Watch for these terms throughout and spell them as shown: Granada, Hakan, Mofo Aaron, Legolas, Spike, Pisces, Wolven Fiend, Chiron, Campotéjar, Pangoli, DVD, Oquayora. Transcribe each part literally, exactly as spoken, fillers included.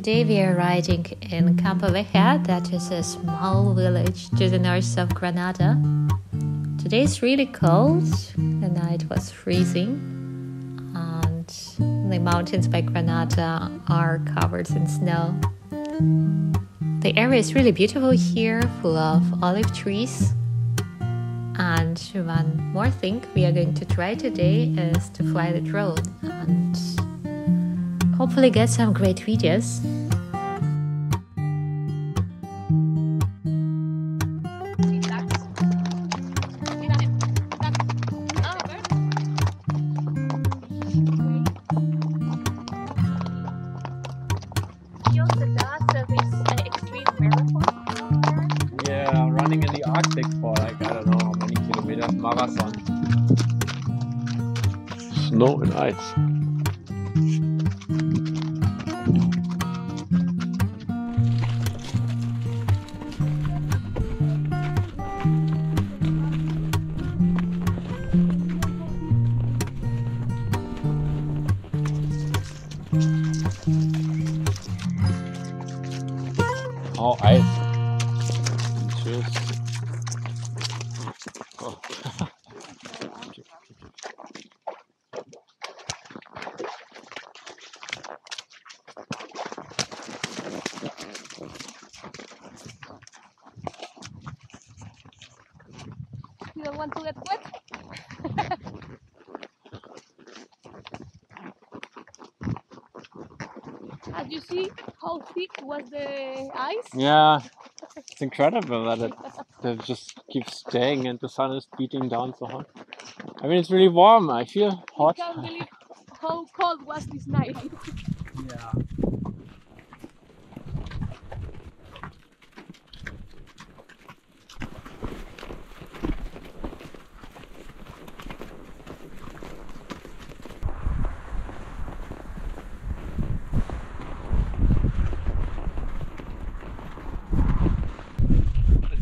Today we are riding in Campotéjar, that is a small village to the north of Granada. Today is really cold, the night was freezing, and the mountains by Granada are covered in snow. The area is really beautiful here, full of olive trees. And one more thing we are going to try today is to fly the drone and hopefully get some great videos. Yeah, running in the Arctic for like, I don't know how many kilometers, marathon. Snow and ice. Oh, ice. Tschüss. Oh. You don't want to get wet? As you see how thick was the ice? Yeah. It's incredible that it, that it just keeps staying and the sun is beating down so hard. I mean, it's really warm. I feel hot. I can't believe how cold was this night. Yeah.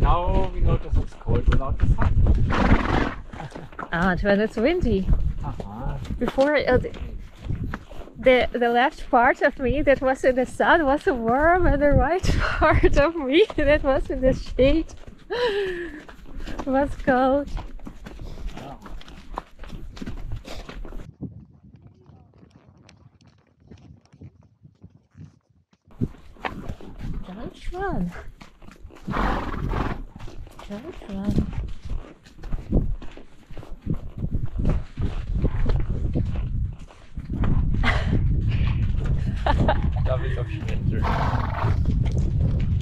Now we notice it's cold without the sun. Ah, when it's windy. Uh-huh. Before uh, the the left part of me that was in the sun was warm, and the right part of me that was in the shade was cold. Wow. Don't run. Don't run.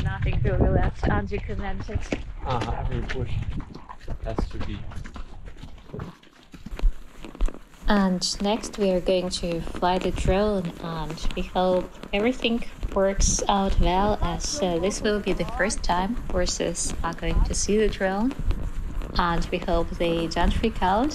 Nothing to the left, Andrew commented. Ah, every push has to be. And next we are going to fly the drone, and we hope everything works out well, as uh, this will be the first time horses are going to see the drone, and we hope they don't freak out.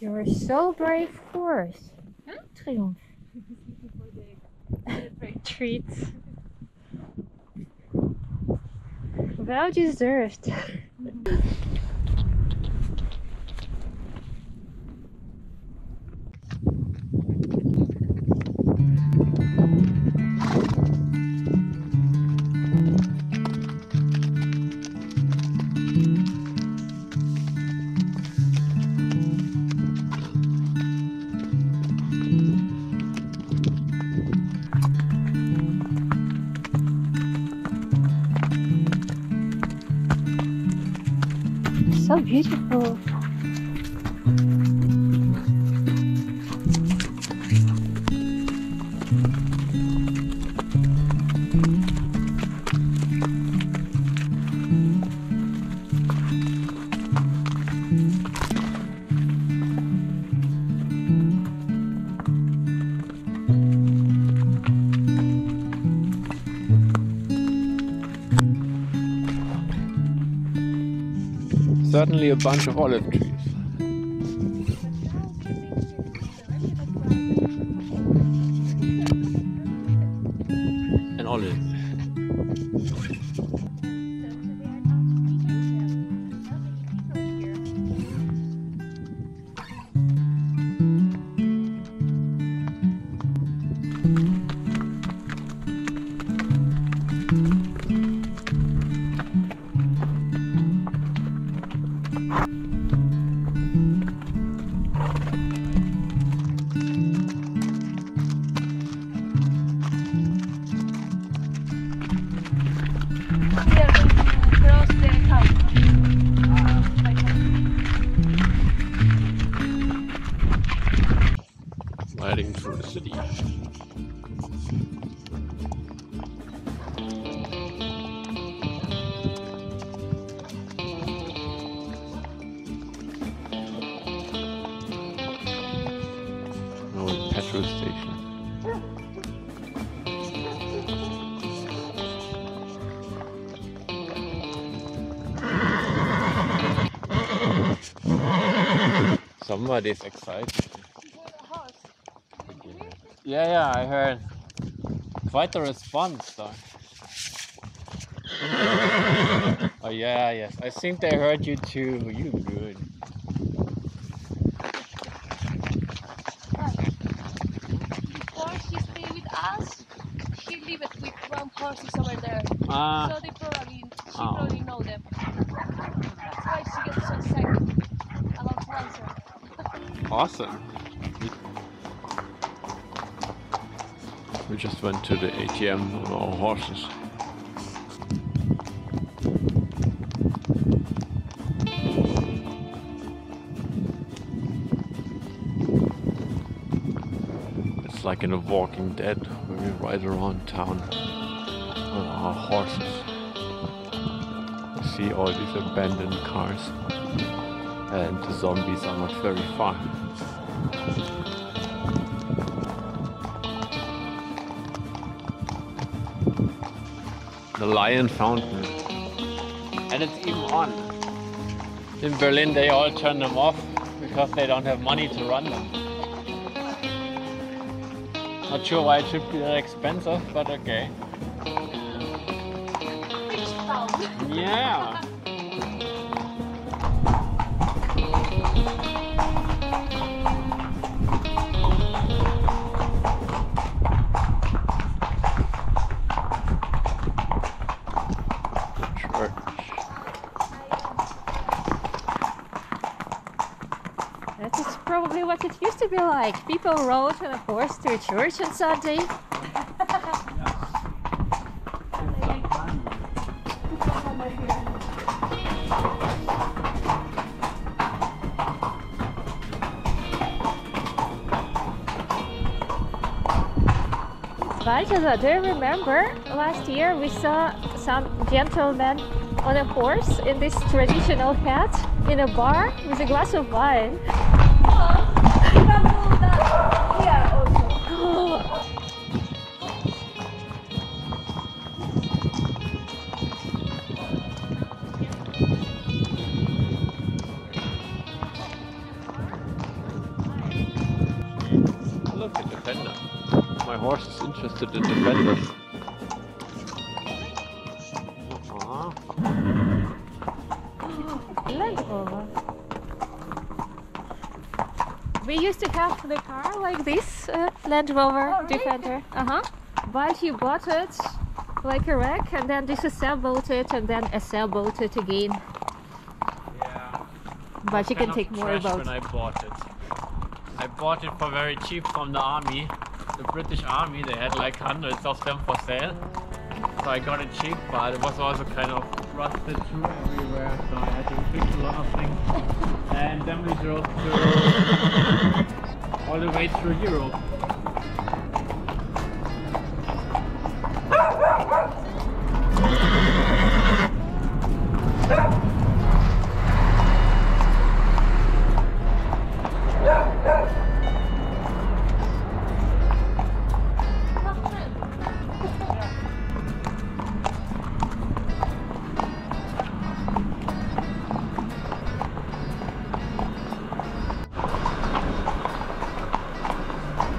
You're so brave horse. Huh? Triumph. Treat. Well deserved. So beautiful. Certainly a bunch of olive trees. An olive. Riding through the city. An old petrol station. Somebody's excited. Yeah, yeah, I heard quite a response though. Oh yeah, yes, I think they heard you too, you good. Before she stayed with us, she lived with one horses over there, uh, so they probably, she oh. probably know them. That's why she gets so excited about cancer. Awesome. We just went to the A T M of our horses. It's like in The Walking Dead when we ride around town on our horses. You see all these abandoned cars, and the zombies are not very far. The Lion Fountain. And it's even on. In Berlin they all turn them off because they don't have money to run them. Not sure why it should be that expensive, but okay. Yeah. probably what it used to be like. People rode on a horse to a church on Sunday. Do you remember last year we saw some gentleman on a horse in this traditional hat in a bar with a glass of wine? Look at the fender. My horse is interested in the fenders. We used to have the car like this, uh, Land Rover oh, Defender. Really? Uh-huh. But you bought it like a wreck and then disassembled it and then assembled it again. Yeah. But you can take more about it. I bought it. I bought it for very cheap from the army. The British army, they had like hundreds of them for sale. So I got it cheap, but it was also kind of rusted through everywhere, so I had to fix a lot of things. And then we drove to all the way through Europe.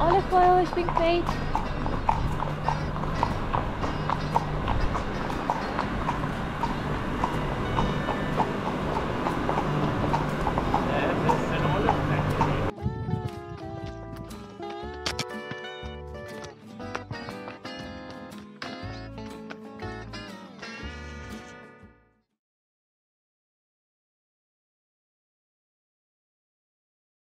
Olive oil is being paid.